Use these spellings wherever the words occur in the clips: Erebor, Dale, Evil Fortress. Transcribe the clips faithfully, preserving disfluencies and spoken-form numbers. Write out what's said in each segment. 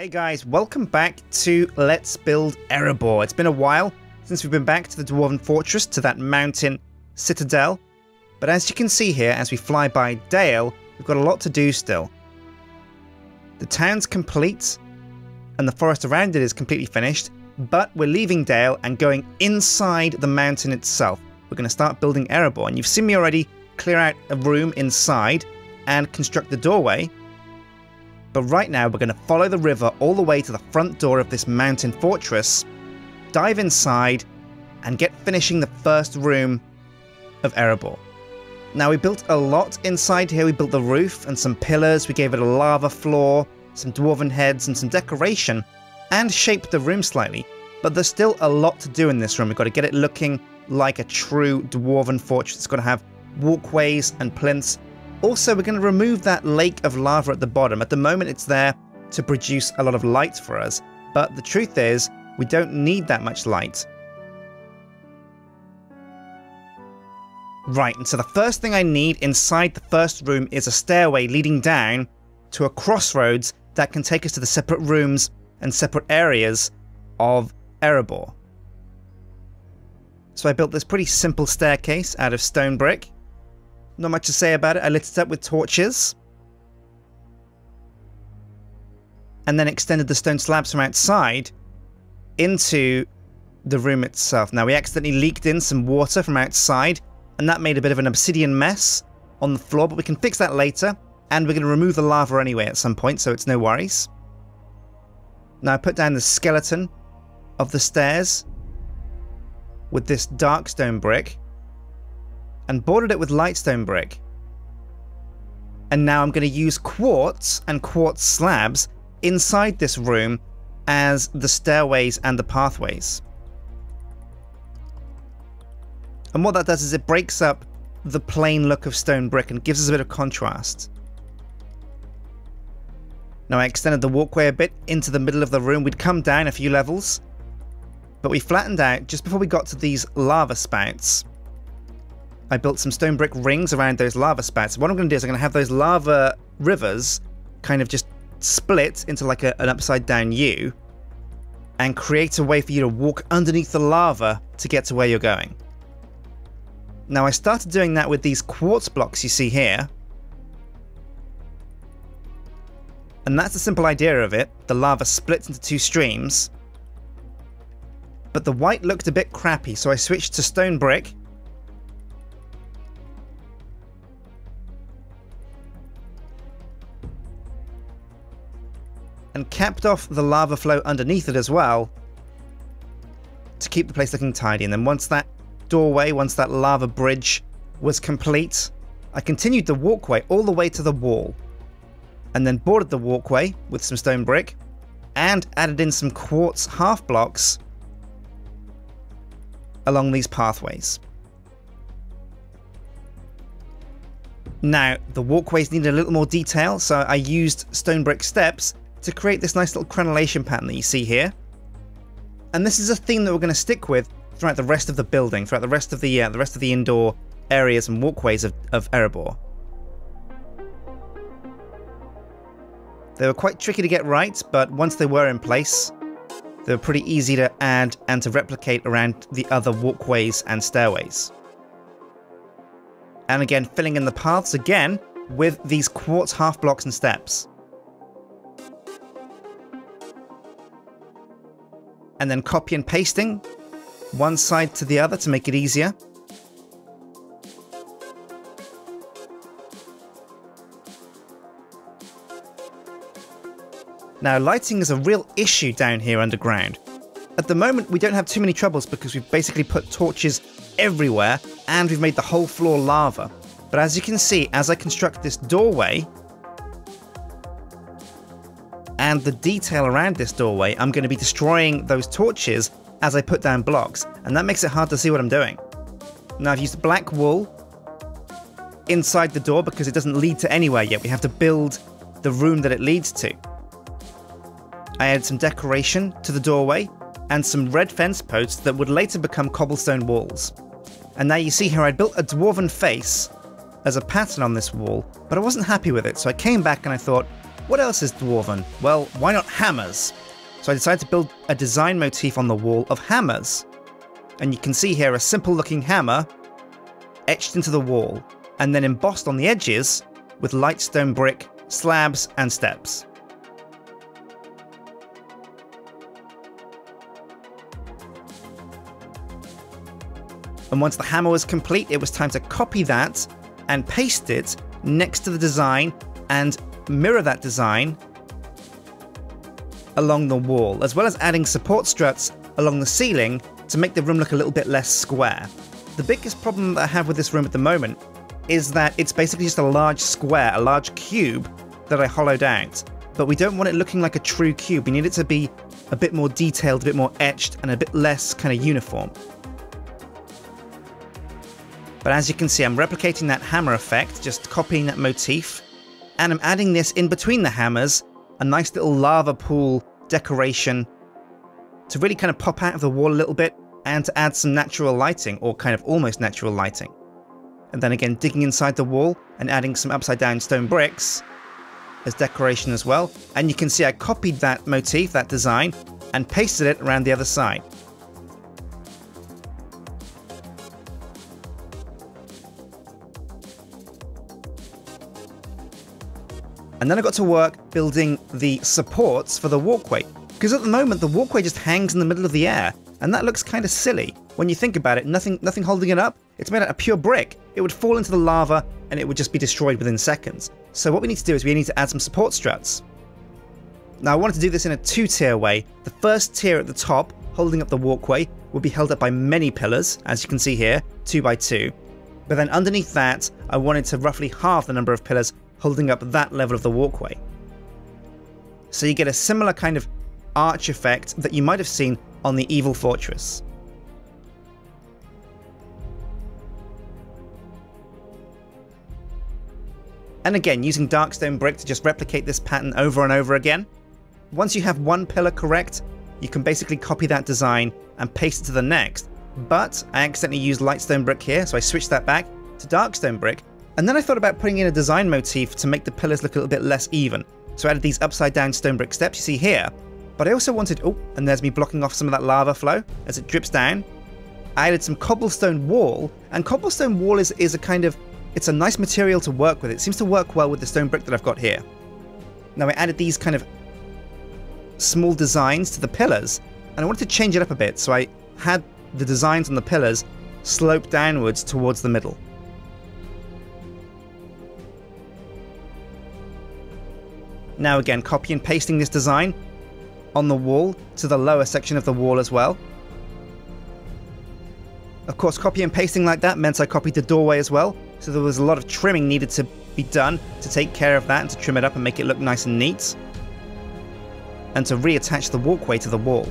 Hey guys, welcome back to Let's Build Erebor. It's been a while since we've been back to the Dwarven Fortress, to that mountain citadel. But as you can see here, as we fly by Dale, we've got a lot to do still. The town's complete, and the forest around it is completely finished, but we're leaving Dale and going inside the mountain itself. We're going to start building Erebor, and you've seen me already clear out a room inside and construct the doorway. But right now, we're going to follow the river all the way to the front door of this mountain fortress, dive inside, and get finishing the first room of Erebor. Now, we built a lot inside here. We built the roof and some pillars. We gave it a lava floor, some dwarven heads, and some decoration, and shaped the room slightly. But there's still a lot to do in this room. We've got to get it looking like a true dwarven fortress. It's got to have walkways and plinths. Also, we're going to remove that lake of lava at the bottom. At the moment, it's there to produce a lot of light for us. But the truth is, we don't need that much light. Right, and so the first thing I need inside the first room is a stairway leading down to a crossroads that can take us to the separate rooms and separate areas of Erebor. So I built this pretty simple staircase out of stone brick. Not much to say about it. I lit it up with torches. And then extended the stone slabs from outside into the room itself. Now, we accidentally leaked in some water from outside, and that made a bit of an obsidian mess on the floor, but we can fix that later. And we're going to remove the lava anyway at some point, so it's no worries. Now, I put down the skeleton of the stairs with this dark stone brick, and bordered it with lightstone brick. And now I'm going to use quartz and quartz slabs inside this room as the stairways and the pathways. And what that does is it breaks up the plain look of stone brick and gives us a bit of contrast. Now, I extended the walkway a bit into the middle of the room. We'd come down a few levels, but we flattened out just before we got to these lava spouts. I built some stone brick rings around those lava spouts. What I'm going to do is I'm going to have those lava rivers kind of just split into like a, an upside down U, and create a way for you to walk underneath the lava to get to where you're going. Now, I started doing that with these quartz blocks you see here. And that's the simple idea of it. The lava splits into two streams. But the white looked a bit crappy, so I switched to stone brick. And capped off the lava flow underneath it as well to keep the place looking tidy. And then once that doorway, once that lava bridge was complete, I continued the walkway all the way to the wall, and then bordered the walkway with some stone brick and added in some quartz half blocks along these pathways. Now, the walkways needed a little more detail, so I used stone brick steps to create this nice little crenellation pattern that you see here. And this is a theme that we're going to stick with throughout the rest of the building, throughout the rest of the uh, the rest of the indoor areas and walkways of, of Erebor. They were quite tricky to get right, but once they were in place, they were pretty easy to add and to replicate around the other walkways and stairways. And again, filling in the paths again with these quartz half blocks and steps. And then copy and pasting one side to the other to make it easier. Now, lighting is a real issue down here underground. At the moment, we don't have too many troubles because we've basically put torches everywhere and we've made the whole floor lava. But as you can see, as I construct this doorway and the detail around this doorway, I'm going to be destroying those torches as I put down blocks, and that makes it hard to see what I'm doing. Now, I've used black wool inside the door because it doesn't lead to anywhere yet. We have to build the room that it leads to. I added some decoration to the doorway and some red fence posts that would later become cobblestone walls. And now you see here I built a dwarven face as a pattern on this wall, but I wasn't happy with it, so I came back and I thought, What else is dwarven? Well, why not hammers? So I decided to build a design motif on the wall of hammers. And you can see here a simple looking hammer etched into the wall and then embossed on the edges with light stone brick, slabs and steps. And once the hammer was complete, it was time to copy that and paste it next to the design and mirror that design along the wall, as well as adding support struts along the ceiling to make the room look a little bit less square. The biggest problem that I have with this room at the moment is that it's basically just a large square, a large cube that I hollowed out. But we don't want it looking like a true cube. We need it to be a bit more detailed, a bit more etched, and a bit less kind of uniform. But as you can see, I'm replicating that hammer effect, just copying that motif, and I'm adding this in between the hammers, a nice little lava pool decoration to really kind of pop out of the wall a little bit and to add some natural lighting, or kind of almost natural lighting. And then again, digging inside the wall and adding some upside down stone bricks as decoration as well. And you can see I copied that motif, that design, and pasted it around the other side. And then I got to work building the supports for the walkway, because at the moment the walkway just hangs in the middle of the air, and that looks kind of silly when you think about it. Nothing, nothing holding it up. It's made out of pure brick. It would fall into the lava and it would just be destroyed within seconds. So what we need to do is we need to add some support struts. Now I wanted to do this in a two-tier way. The first tier at the top, holding up the walkway, would be held up by many pillars, as you can see here, two by two. But then underneath that, I wanted to roughly halve the number of pillars holding up that level of the walkway. So you get a similar kind of arch effect that you might have seen on the Evil Fortress. And again, using darkstone brick to just replicate this pattern over and over again. Once you have one pillar correct, you can basically copy that design and paste it to the next. But I accidentally used lightstone brick here, so I switched that back to darkstone brick. And then I thought about putting in a design motif to make the pillars look a little bit less even. So I added these upside down stone brick steps you see here. But I also wanted, oh, and there's me blocking off some of that lava flow as it drips down. I added some cobblestone wall, and cobblestone wall is, is a kind of, it's a nice material to work with. It seems to work well with the stone brick that I've got here. Now I added these kind of small designs to the pillars, and I wanted to change it up a bit. So I had the designs on the pillars slope downwards towards the middle. Now again, copy and pasting this design on the wall to the lower section of the wall as well. Of course, copy and pasting like that meant I copied the doorway as well, so there was a lot of trimming needed to be done to take care of that and to trim it up and make it look nice and neat, and to reattach the walkway to the wall.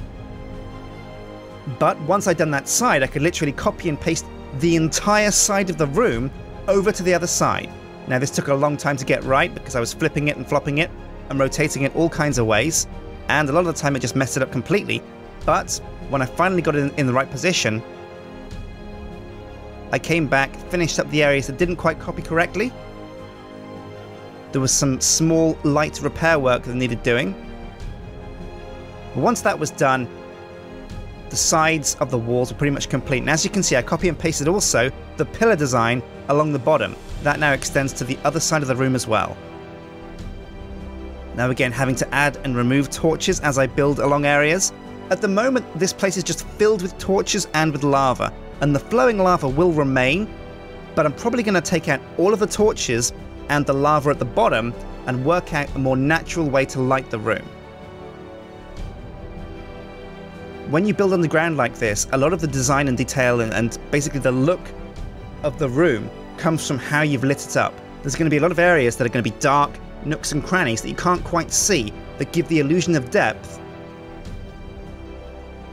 But once I'd done that side, I could literally copy and paste the entire side of the room over to the other side. Now this took a long time to get right because I was flipping it and flopping it and rotating it all kinds of ways, and a lot of the time it just messed it up completely. But when I finally got it in the right position, I came back, finished up the areas that didn't quite copy correctly. There was some small light repair work that needed doing. But once that was done, the sides of the walls were pretty much complete. And as you can see, I copy and pasted also the pillar design along the bottom. That now extends to the other side of the room as well. Now again, having to add and remove torches as I build along areas. At the moment, this place is just filled with torches and with lava, and the flowing lava will remain, but I'm probably going to take out all of the torches and the lava at the bottom and work out a more natural way to light the room. When you build underground like this, a lot of the design and detail and, and basically the look of the room comes from how you've lit it up. There's going to be a lot of areas that are going to be dark, nooks and crannies that you can't quite see, that give the illusion of depth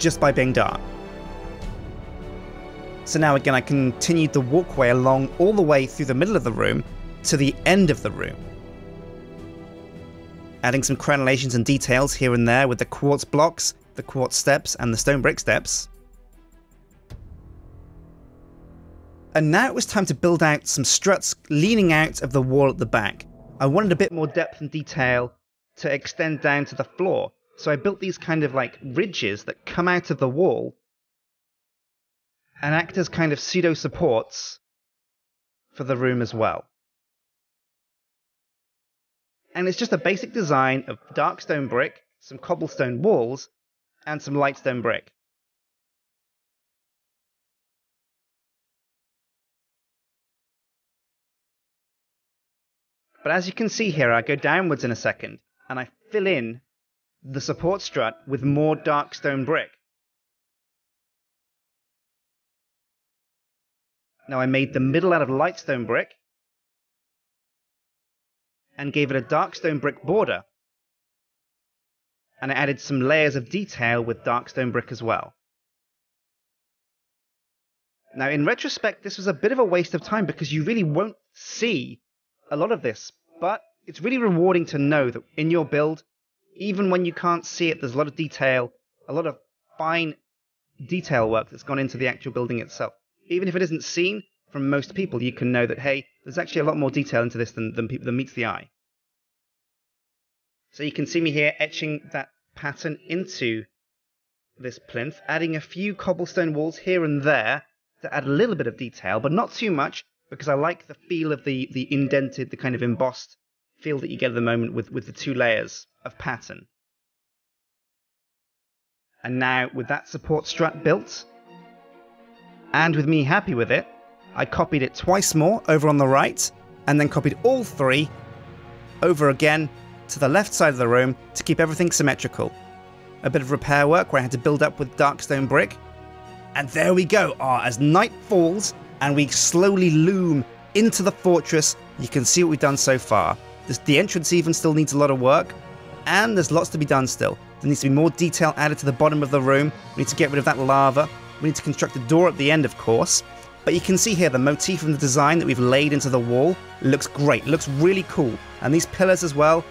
just by being dark. So now again, I continued the walkway along all the way through the middle of the room to the end of the room. Adding some crenellations and details here and there with the quartz blocks, the quartz steps, and the stone brick steps. And now it was time to build out some struts leaning out of the wall at the back. I wanted a bit more depth and detail to extend down to the floor. So I built these kind of like ridges that come out of the wall and act as kind of pseudo supports for the room as well. And it's just a basic design of dark stone brick, some cobblestone walls, and some light stone brick. But as you can see here, I go downwards in a second, and I fill in the support strut with more dark stone brick. Now I made the middle out of light stone brick, and gave it a dark stone brick border. And I added some layers of detail with dark stone brick as well. Now in retrospect, this was a bit of a waste of time because you really won't see a lot of this, but it's really rewarding to know that in your build, even when you can't see it, there's a lot of detail, a lot of fine detail work that's gone into the actual building itself. Even if it isn't seen from most people, you can know that, hey, there's actually a lot more detail into this than, than, than meets the eye. So you can see me here etching that pattern into this plinth, adding a few cobblestone walls here and there to add a little bit of detail, but not too much, because I like the feel of the, the indented, the kind of embossed feel that you get at the moment with, with the two layers of pattern. And now, with that support strut built, and with me happy with it, I copied it twice more over on the right, and then copied all three over again to the left side of the room to keep everything symmetrical. A bit of repair work where I had to build up with dark stone brick. And there we go! Ah, as night falls, and we slowly loom into the fortress, you can see what we've done so far. This, the entrance even still needs a lot of work, and there's lots to be done still. There needs to be more detail added to the bottom of the room, we need to get rid of that lava, we need to construct a door at the end of course, but you can see here the motif and the design that we've laid into the wall looks great, looks really cool, and these pillars as well,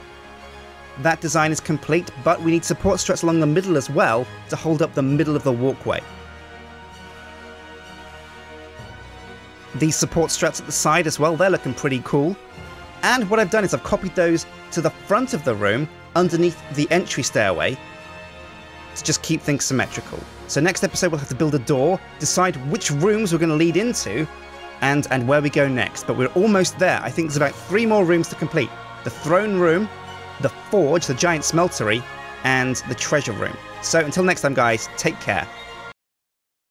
that design is complete, but we need support struts along the middle as well to hold up the middle of the walkway. These support struts at the side as well, they're looking pretty cool. And what I've done is I've copied those to the front of the room, underneath the entry stairway, to just keep things symmetrical. So next episode we'll have to build a door, decide which rooms we're going to lead into, and, and where we go next. But we're almost there. I think there's about three more rooms to complete. The throne room, the forge, the giant smeltery, and the treasure room. So until next time guys, take care.